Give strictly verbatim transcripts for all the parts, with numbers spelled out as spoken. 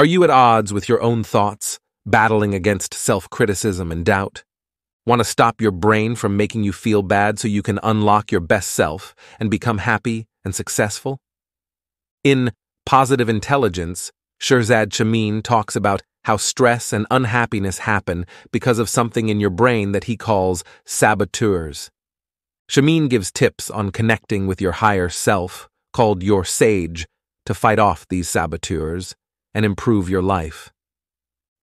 Are you at odds with your own thoughts, battling against self-criticism and doubt? Want to stop your brain from making you feel bad so you can unlock your best self and become happy and successful? In Positive Intelligence, Shirzad Chamine talks about how stress and unhappiness happen because of something in your brain that he calls saboteurs. Chamine gives tips on connecting with your higher self, called your sage, to fight off these saboteurs and improve your life.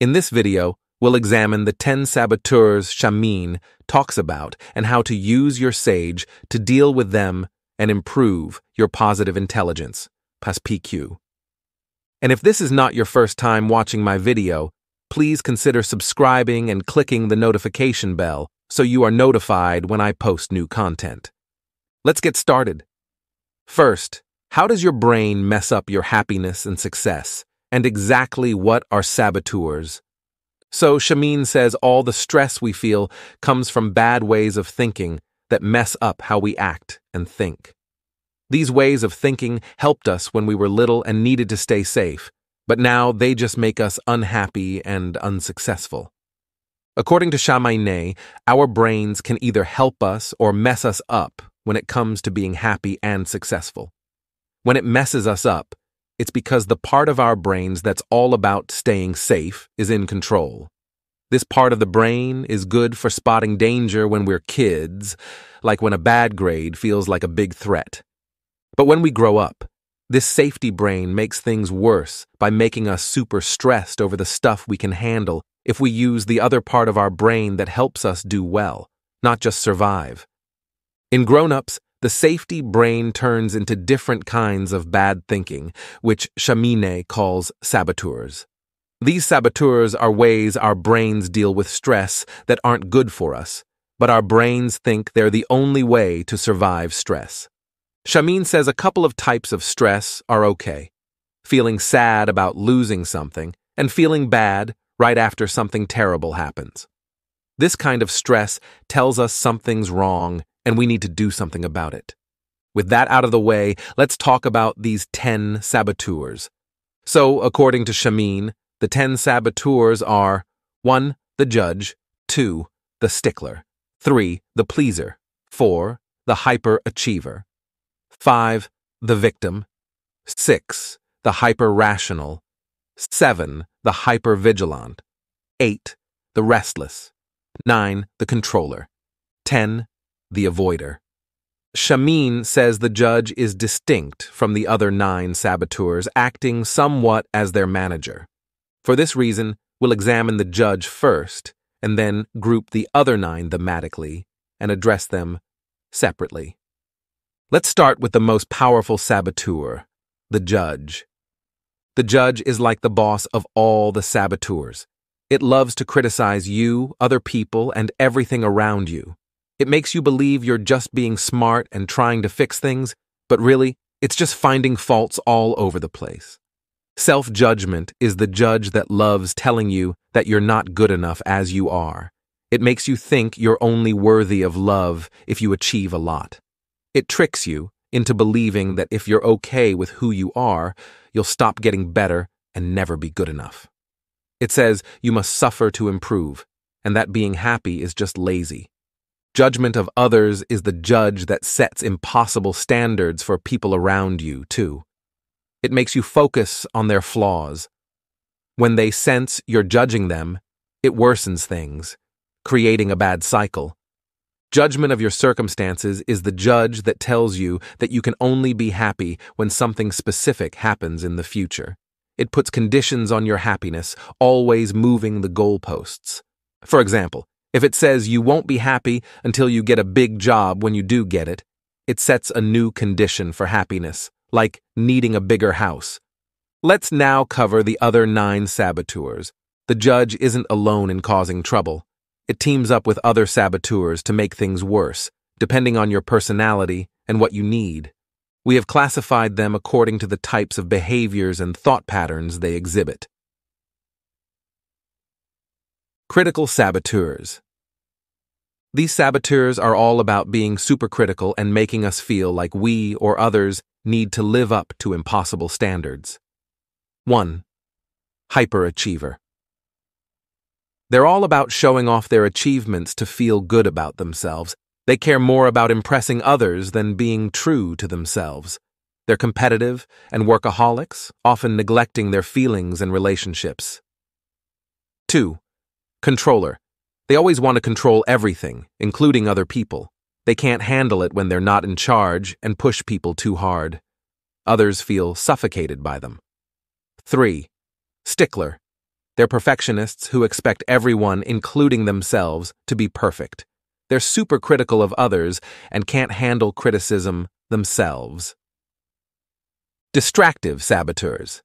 In this video, we'll examine the ten saboteurs Chamine talks about and how to use your sage to deal with them and improve your positive intelligence, P I Q. And if this is not your first time watching my video, please consider subscribing and clicking the notification bell so you are notified when I post new content. Let's get started. First, how does your brain mess up your happiness and success? And exactly what are saboteurs? So Chamine says all the stress we feel comes from bad ways of thinking that mess up how we act and think. These ways of thinking helped us when we were little and needed to stay safe, but now they just make us unhappy and unsuccessful. According to Chamine, our brains can either help us or mess us up when it comes to being happy and successful. When it messes us up, it's because the part of our brains that's all about staying safe is in control. This part of the brain is good for spotting danger when we're kids, like when a bad grade feels like a big threat. But when we grow up, this safety brain makes things worse by making us super stressed over the stuff we can handle if we use the other part of our brain that helps us do well, not just survive. In grown-ups, the safety brain turns into different kinds of bad thinking, which Chamine calls saboteurs. These saboteurs are ways our brains deal with stress that aren't good for us, but our brains think they're the only way to survive stress. Chamine says a couple of types of stress are okay: feeling sad about losing something and feeling bad right after something terrible happens. This kind of stress tells us something's wrong and we need to do something about it. With that out of the way, let's talk about these ten saboteurs. So, according to Chamine, the ten saboteurs are one the judge, two the stickler, three the pleaser, four the hyper-achiever, five the victim, six the hyper-rational, seven the hyper-vigilant, eight the restless, nine the controller, ten the avoider. Chamine says the judge is distinct from the other nine saboteurs, acting somewhat as their manager. For this reason, we'll examine the judge first and then group the other nine thematically and address them separately. Let's start with the most powerful saboteur, the judge. The judge is like the boss of all the saboteurs. It loves to criticize you, other people, and everything around you. It makes you believe you're just being smart and trying to fix things, but really, it's just finding faults all over the place. Self-judgment is the judge that loves telling you that you're not good enough as you are. It makes you think you're only worthy of love if you achieve a lot. It tricks you into believing that if you're okay with who you are, you'll stop getting better and never be good enough. It says you must suffer to improve, and that being happy is just lazy. Judgment of others is the judge that sets impossible standards for people around you, too. It makes you focus on their flaws. When they sense you're judging them, it worsens things, creating a bad cycle. Judgment of your circumstances is the judge that tells you that you can only be happy when something specific happens in the future. It puts conditions on your happiness, always moving the goalposts. For example, if it says you won't be happy until you get a big job when you do get it, it sets a new condition for happiness, like needing a bigger house. Let's now cover the other nine saboteurs. The judge isn't alone in causing trouble. It teams up with other saboteurs to make things worse, depending on your personality and what you need. We have classified them according to the types of behaviors and thought patterns they exhibit. Critical saboteurs. These saboteurs are all about being supercritical and making us feel like we or others need to live up to impossible standards. one Hyperachiever. They're all about showing off their achievements to feel good about themselves. They care more about impressing others than being true to themselves. They're competitive and workaholics, often neglecting their feelings and relationships. two. Controller. They always want to control everything, including other people. They can't handle it when they're not in charge and push people too hard. Others feel suffocated by them. three. Stickler. They're perfectionists who expect everyone, including themselves, to be perfect. They're super critical of others and can't handle criticism themselves. Distractive saboteurs.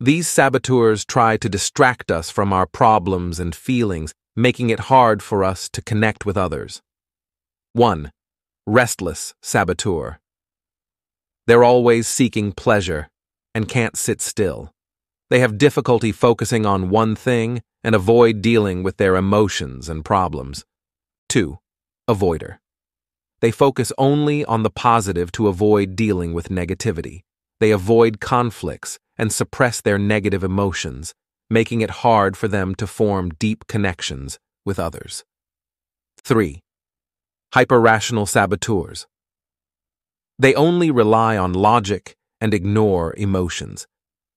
These saboteurs try to distract us from our problems and feelings, making it hard for us to connect with others. one. Restless saboteur. They're always seeking pleasure and can't sit still. They have difficulty focusing on one thing and avoid dealing with their emotions and problems. two. Avoider. They focus only on the positive to avoid dealing with negativity. They avoid conflicts and suppress their negative emotions, making it hard for them to form deep connections with others. three. Hyper-rational saboteurs. They only rely on logic and ignore emotions.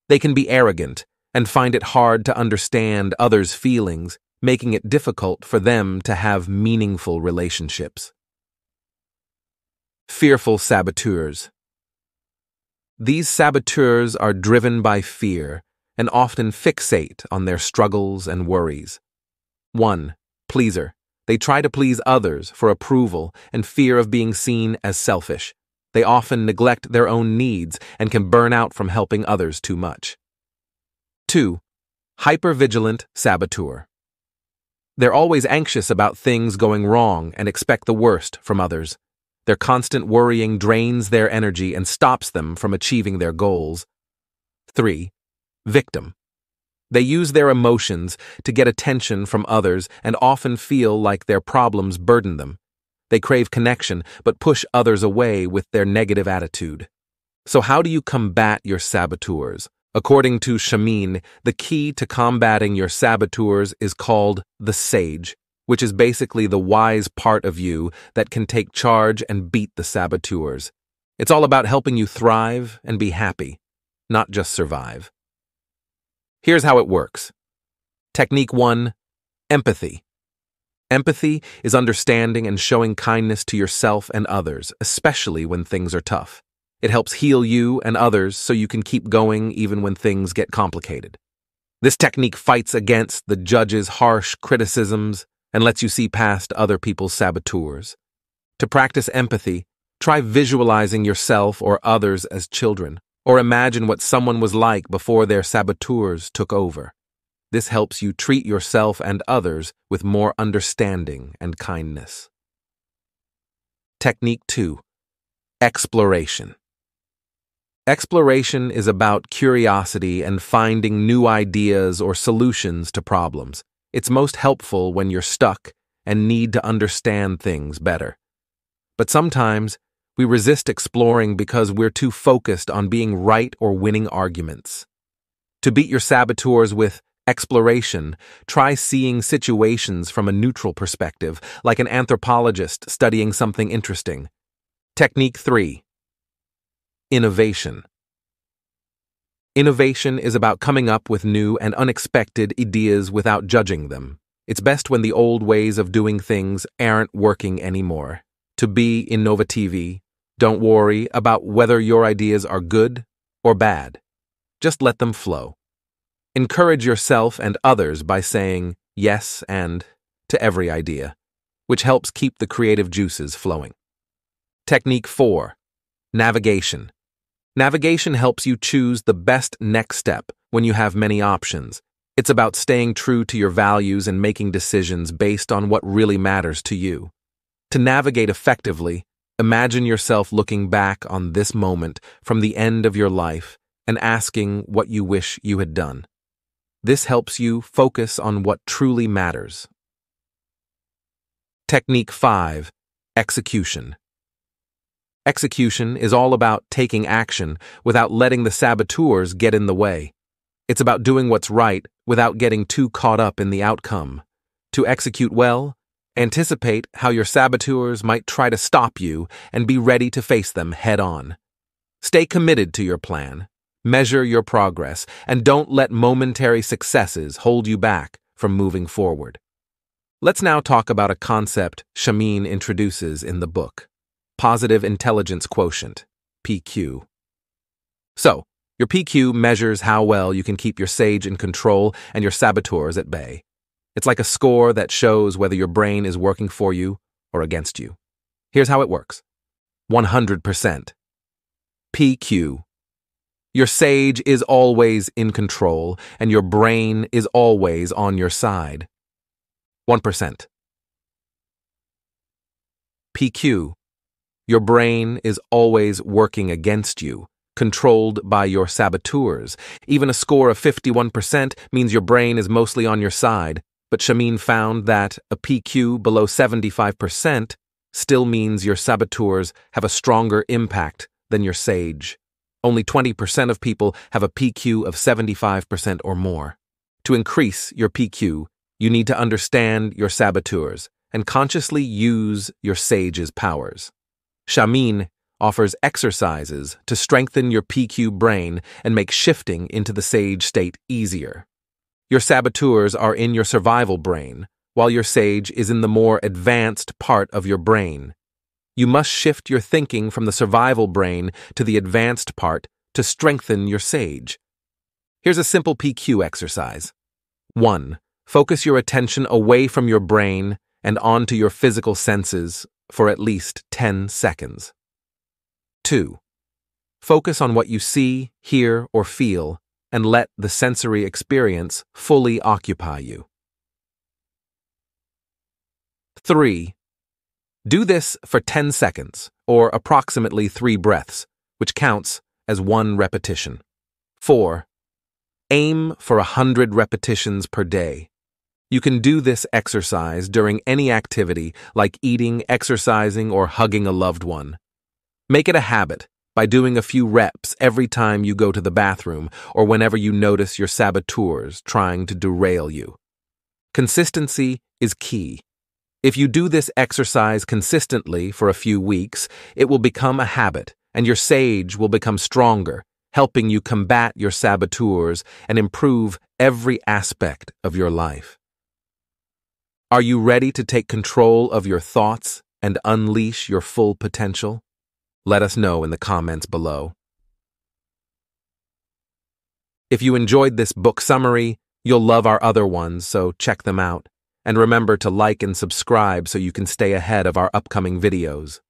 They can be arrogant and find it hard to understand others' feelings, making it difficult for them to have meaningful relationships. Fearful saboteurs. These saboteurs are driven by fear and often fixate on their struggles and worries. one. Pleaser. They try to please others for approval and fear of being seen as selfish. They often neglect their own needs and can burn out from helping others too much. two. Hypervigilant saboteur. They're always anxious about things going wrong and expect the worst from others. Their constant worrying drains their energy and stops them from achieving their goals. three. Victim. They use their emotions to get attention from others and often feel like their problems burden them. They crave connection, but push others away with their negative attitude. So how do you combat your saboteurs? According to Chamine, the key to combating your saboteurs is called the sage, which is basically the wise part of you that can take charge and beat the saboteurs. It's all about helping you thrive and be happy, not just survive. Here's how it works. Technique one. Empathy. Empathy is understanding and showing kindness to yourself and others, especially when things are tough. It helps heal you and others so you can keep going even when things get complicated. This technique fights against the judge's harsh criticisms and lets you see past other people's saboteurs. To practice empathy, try visualizing yourself or others as children, or imagine what someone was like before their saboteurs took over. This helps you treat yourself and others with more understanding and kindness. Technique two. Exploration. Exploration is about curiosity and finding new ideas or solutions to problems. It's most helpful when you're stuck and need to understand things better. But sometimes, we resist exploring because we're too focused on being right or winning arguments. To beat your saboteurs with exploration, try seeing situations from a neutral perspective, like an anthropologist studying something interesting. Technique three. Innovation. Innovation is about coming up with new and unexpected ideas without judging them. It's best when the old ways of doing things aren't working anymore. To be innovative, don't worry about whether your ideas are good or bad. Just let them flow. Encourage yourself and others by saying yes and to every idea, which helps keep the creative juices flowing. Technique four. Navigation. Navigation helps you choose the best next step when you have many options. It's about staying true to your values and making decisions based on what really matters to you. To navigate effectively, imagine yourself looking back on this moment from the end of your life and asking what you wish you had done. This helps you focus on what truly matters. Technique five. Execution. Execution is all about taking action without letting the saboteurs get in the way. It's about doing what's right without getting too caught up in the outcome. To execute well, anticipate how your saboteurs might try to stop you and be ready to face them head-on. Stay committed to your plan, measure your progress, and don't let momentary successes hold you back from moving forward. Let's now talk about a concept Chamine introduces in the book, Positive Intelligence Quotient, P Q. So, your P Q measures how well you can keep your sage in control and your saboteurs at bay. It's like a score that shows whether your brain is working for you or against you. Here's how it works. one hundred percent. P Q. Your sage is always in control, and your brain is always on your side. one percent. P Q. Your brain is always working against you, controlled by your saboteurs. Even a score of fifty-one percent means your brain is mostly on your side, but Chamine found that a P Q below seventy-five percent still means your saboteurs have a stronger impact than your sage. Only twenty percent of people have a P Q of seventy-five percent or more. To increase your P Q, you need to understand your saboteurs and consciously use your sage's powers. Chamine offers exercises to strengthen your P Q brain and make shifting into the sage state easier. Your saboteurs are in your survival brain, while your sage is in the more advanced part of your brain. You must shift your thinking from the survival brain to the advanced part to strengthen your sage. Here's a simple P Q exercise. one. Focus your attention away from your brain and onto your physical senses for at least ten seconds. two. Focus on what you see, hear, or feel, and let the sensory experience fully occupy you. three. Do this for ten seconds, or approximately three breaths, which counts as one repetition. four. Aim for one hundred repetitions per day. You can do this exercise during any activity like eating, exercising, or hugging a loved one. Make it a habit by doing a few reps every time you go to the bathroom or whenever you notice your saboteurs trying to derail you. Consistency is key. If you do this exercise consistently for a few weeks, it will become a habit, and your sage will become stronger, helping you combat your saboteurs and improve every aspect of your life. Are you ready to take control of your thoughts and unleash your full potential? Let us know in the comments below. If you enjoyed this book summary, you'll love our other ones, so check them out. And remember to like and subscribe so you can stay ahead of our upcoming videos.